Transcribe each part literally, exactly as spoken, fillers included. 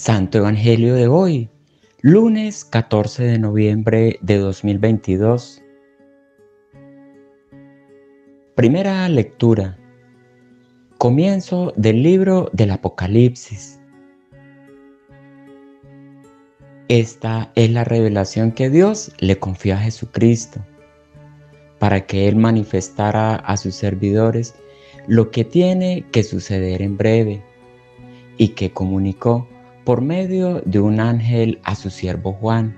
Santo Evangelio de hoy, lunes catorce de noviembre de dos mil veintidós. Primera lectura. Comienzo del libro del Apocalipsis. Esta es la revelación que Dios le confió a Jesucristo, para que Él manifestara a sus servidores lo que tiene que suceder en breve, y que comunicó por medio de un ángel a su siervo Juan,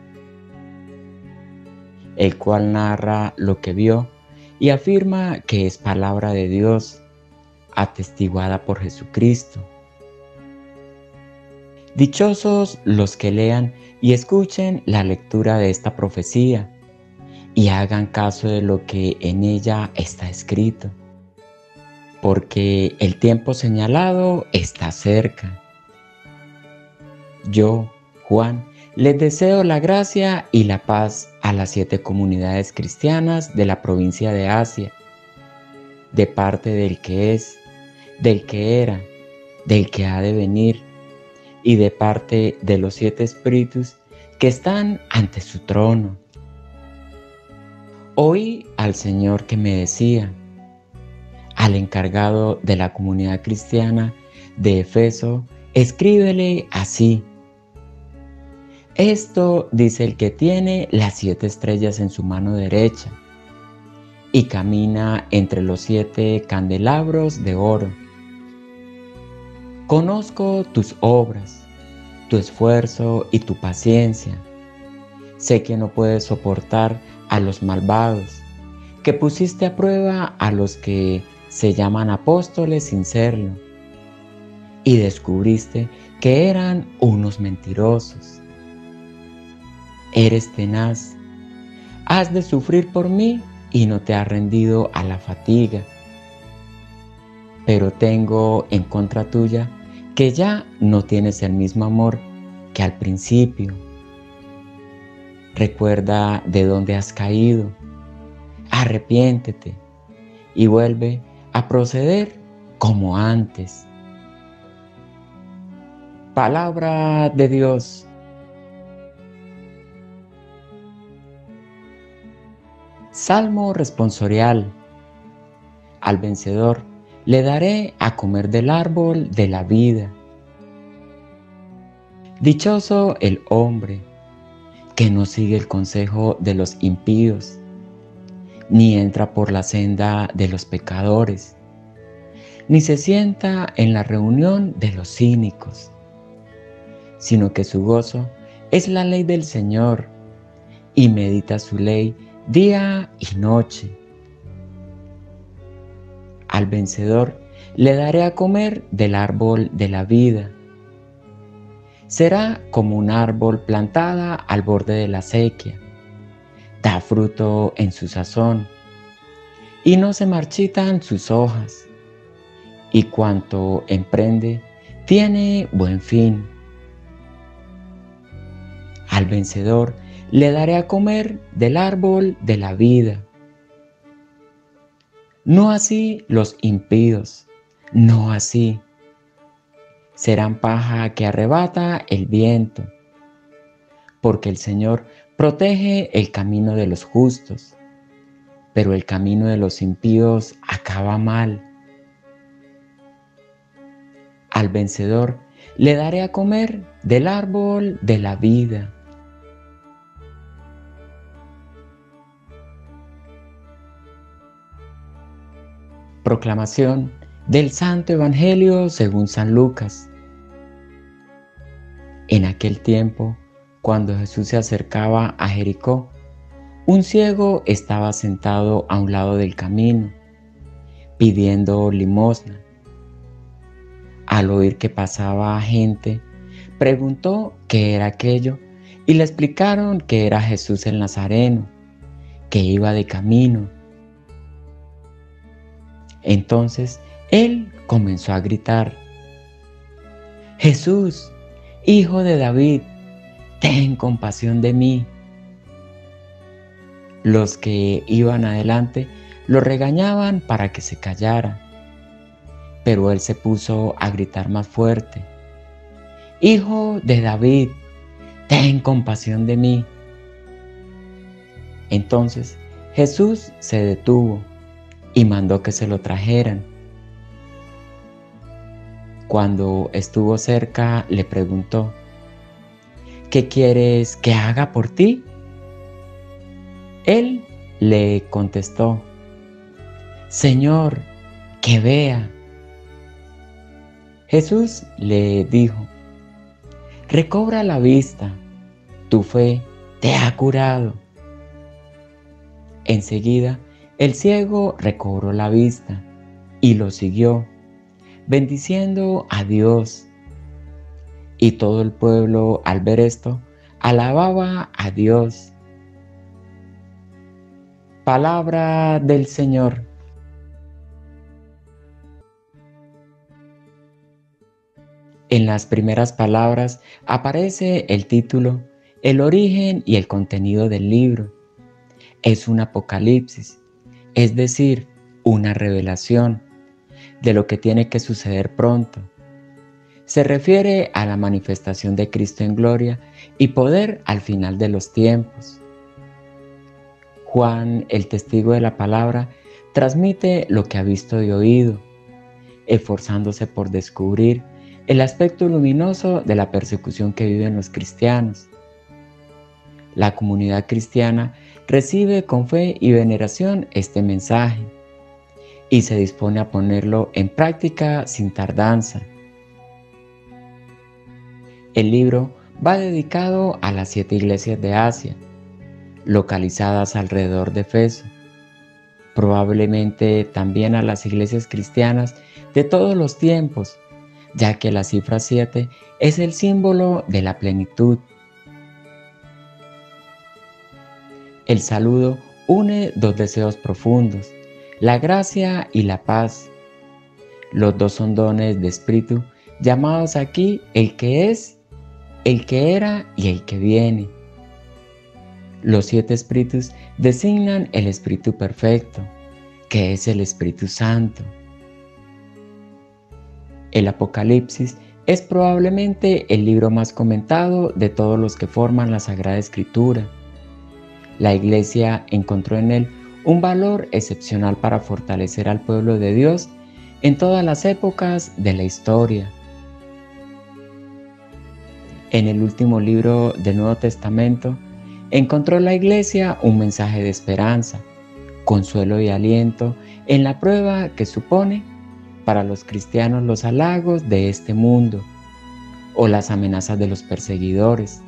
el cual narra lo que vio y afirma que es palabra de Dios, atestiguada por Jesucristo. Dichosos los que lean y escuchen la lectura de esta profecía y hagan caso de lo que en ella está escrito, porque el tiempo señalado está cerca. Yo, Juan, les deseo la gracia y la paz a las siete comunidades cristianas de la provincia de Asia, de parte del que es, del que era, del que ha de venir, y de parte de los siete espíritus que están ante su trono. Oí al Señor que me decía, al encargado de la comunidad cristiana de Efeso, escríbele así: esto dice el que tiene las siete estrellas en su mano derecha y camina entre los siete candelabros de oro. Conozco tus obras, tu esfuerzo y tu paciencia. Sé que no puedes soportar a los malvados, que pusiste a prueba a los que se llaman apóstoles sin serlo, y descubriste que eran unos mentirosos. Eres tenaz, has de sufrir por mí y no te has rendido a la fatiga. Pero tengo en contra tuya que ya no tienes el mismo amor que al principio. Recuerda de dónde has caído, arrepiéntete y vuelve a proceder como antes. Palabra de Dios. Salmo responsorial. Al vencedor le daré a comer del árbol de la vida. Dichoso el hombre que no sigue el consejo de los impíos, ni entra por la senda de los pecadores, ni se sienta en la reunión de los cínicos, sino que su gozo es la ley del Señor y medita su ley día y noche. Al vencedor le daré a comer del árbol de la vida. Será como un árbol plantada al borde de la acequia. Da fruto en su sazón, y no se marchitan sus hojas. Y cuanto emprende, tiene buen fin. Al vencedor le daré a comer del árbol de la vida. No así los impíos, no así. Serán paja que arrebata el viento, porque el Señor protege el camino de los justos, pero el camino de los impíos acaba mal. Al vencedor le daré a comer del árbol de la vida. Proclamación del Santo Evangelio según San Lucas. En aquel tiempo, cuando Jesús se acercaba a Jericó, un ciego estaba sentado a un lado del camino, pidiendo limosna. Al oír que pasaba gente, preguntó qué era aquello y le explicaron que era Jesús el Nazareno, que iba de camino. Entonces él comenzó a gritar: Jesús, hijo de David, ten compasión de mí. Los que iban adelante lo regañaban para que se callara, pero él se puso a gritar más fuerte: Hijo de David, ten compasión de mí. Entonces Jesús se detuvo y mandó que se lo trajeran. Cuando estuvo cerca, le preguntó: ¿qué quieres que haga por ti? Él le contestó: Señor, que vea. Jesús le dijo: recobra la vista, tu fe te ha curado. Enseguida el ciego recobró la vista y lo siguió, bendiciendo a Dios. Y todo el pueblo, al ver esto, alababa a Dios. Palabra del Señor. En las primeras palabras aparece el título, el origen y el contenido del libro. Es un apocalipsis, es decir, una revelación de lo que tiene que suceder pronto. Se refiere a la manifestación de Cristo en gloria y poder al final de los tiempos. Juan, el testigo de la palabra, transmite lo que ha visto y oído, esforzándose por descubrir el aspecto luminoso de la persecución que viven los cristianos. La comunidad cristiana recibe con fe y veneración este mensaje y se dispone a ponerlo en práctica sin tardanza. El libro va dedicado a las siete iglesias de Asia, localizadas alrededor de Efeso, probablemente también a las iglesias cristianas de todos los tiempos, ya que la cifra siete es el símbolo de la plenitud. El saludo une dos deseos profundos, la gracia y la paz. Los dos son dones de espíritu, llamados aquí el que es, el que era y el que viene. Los siete espíritus designan el espíritu perfecto, que es el Espíritu Santo. El Apocalipsis es probablemente el libro más comentado de todos los que forman la Sagrada Escritura. La Iglesia encontró en él un valor excepcional para fortalecer al pueblo de Dios en todas las épocas de la historia. En el último libro del Nuevo Testamento encontró la Iglesia un mensaje de esperanza, consuelo y aliento en la prueba que supone para los cristianos los halagos de este mundo o las amenazas de los perseguidores.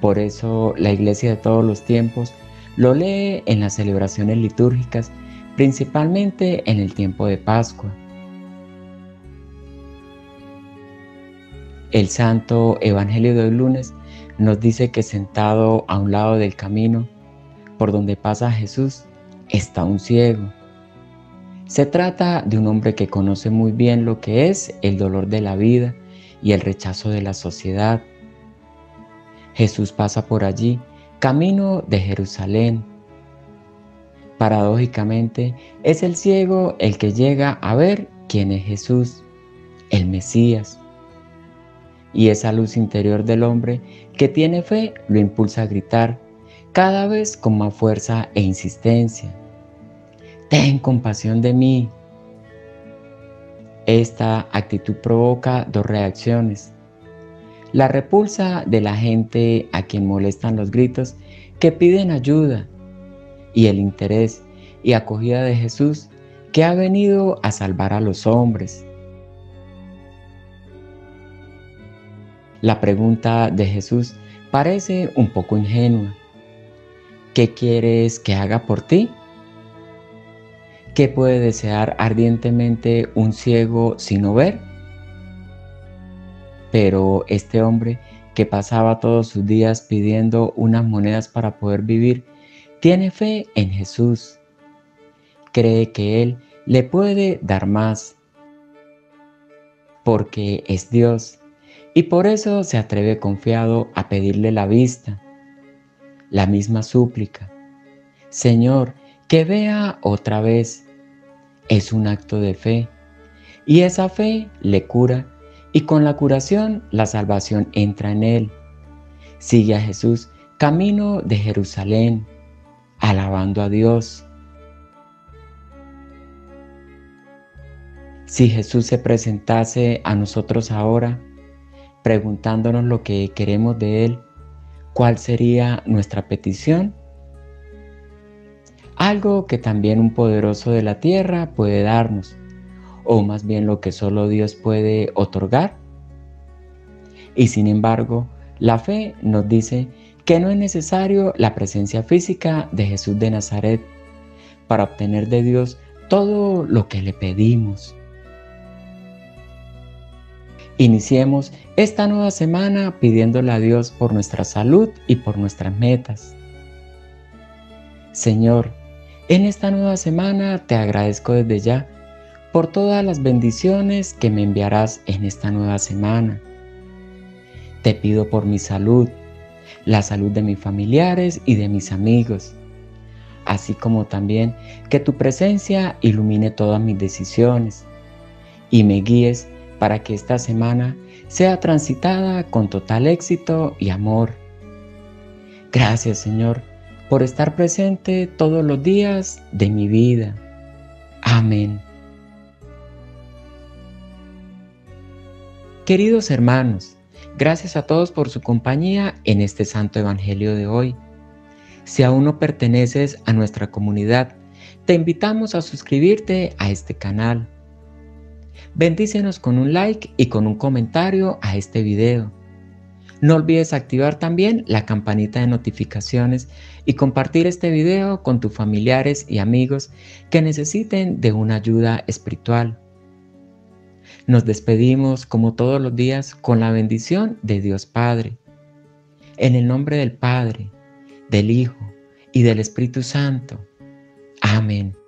Por eso la Iglesia de todos los tiempos lo lee en las celebraciones litúrgicas, principalmente en el tiempo de Pascua. El Santo Evangelio de hoy lunes nos dice que sentado a un lado del camino por donde pasa Jesús está un ciego. Se trata de un hombre que conoce muy bien lo que es el dolor de la vida y el rechazo de la sociedad. Jesús pasa por allí, camino de Jerusalén. Paradójicamente, es el ciego el que llega a ver quién es Jesús, el Mesías. Y esa luz interior del hombre que tiene fe lo impulsa a gritar, cada vez con más fuerza e insistencia: ten compasión de mí. Esta actitud provoca dos reacciones. La repulsa de la gente a quien molestan los gritos que piden ayuda y el interés y acogida de Jesús que ha venido a salvar a los hombres. La pregunta de Jesús parece un poco ingenua. ¿Qué quieres que haga por ti? ¿Qué puede desear ardientemente un ciego sino ver? Pero este hombre, que pasaba todos sus días pidiendo unas monedas para poder vivir, tiene fe en Jesús. Cree que Él le puede dar más, porque es Dios, y por eso se atreve confiado a pedirle la vista. La misma súplica, Señor, que vea otra vez, es un acto de fe, y esa fe le cura y con la curación la salvación entra en él. Sigue a Jesús camino de Jerusalén, alabando a Dios. Si Jesús se presentase a nosotros ahora, preguntándonos lo que queremos de Él, ¿cuál sería nuestra petición? Algo que también un poderoso de la tierra puede darnos, o más bien lo que solo Dios puede otorgar. Y sin embargo, la fe nos dice que no es necesario la presencia física de Jesús de Nazaret para obtener de Dios todo lo que le pedimos. Iniciemos esta nueva semana pidiéndole a Dios por nuestra salud y por nuestras metas. Señor, en esta nueva semana te agradezco desde ya por todas las bendiciones que me enviarás en esta nueva semana. Te pido por mi salud, la salud de mis familiares y de mis amigos, así como también que tu presencia ilumine todas mis decisiones y me guíes para que esta semana sea transitada con total éxito y amor. Gracias, Señor, por estar presente todos los días de mi vida. Amén. Queridos hermanos, gracias a todos por su compañía en este Santo Evangelio de hoy. Si aún no perteneces a nuestra comunidad, te invitamos a suscribirte a este canal. Bendícenos con un like y con un comentario a este video. No olvides activar también la campanita de notificaciones y compartir este video con tus familiares y amigos que necesiten de una ayuda espiritual. Nos despedimos como todos los días con la bendición de Dios Padre. En el nombre del Padre, del Hijo y del Espíritu Santo. Amén.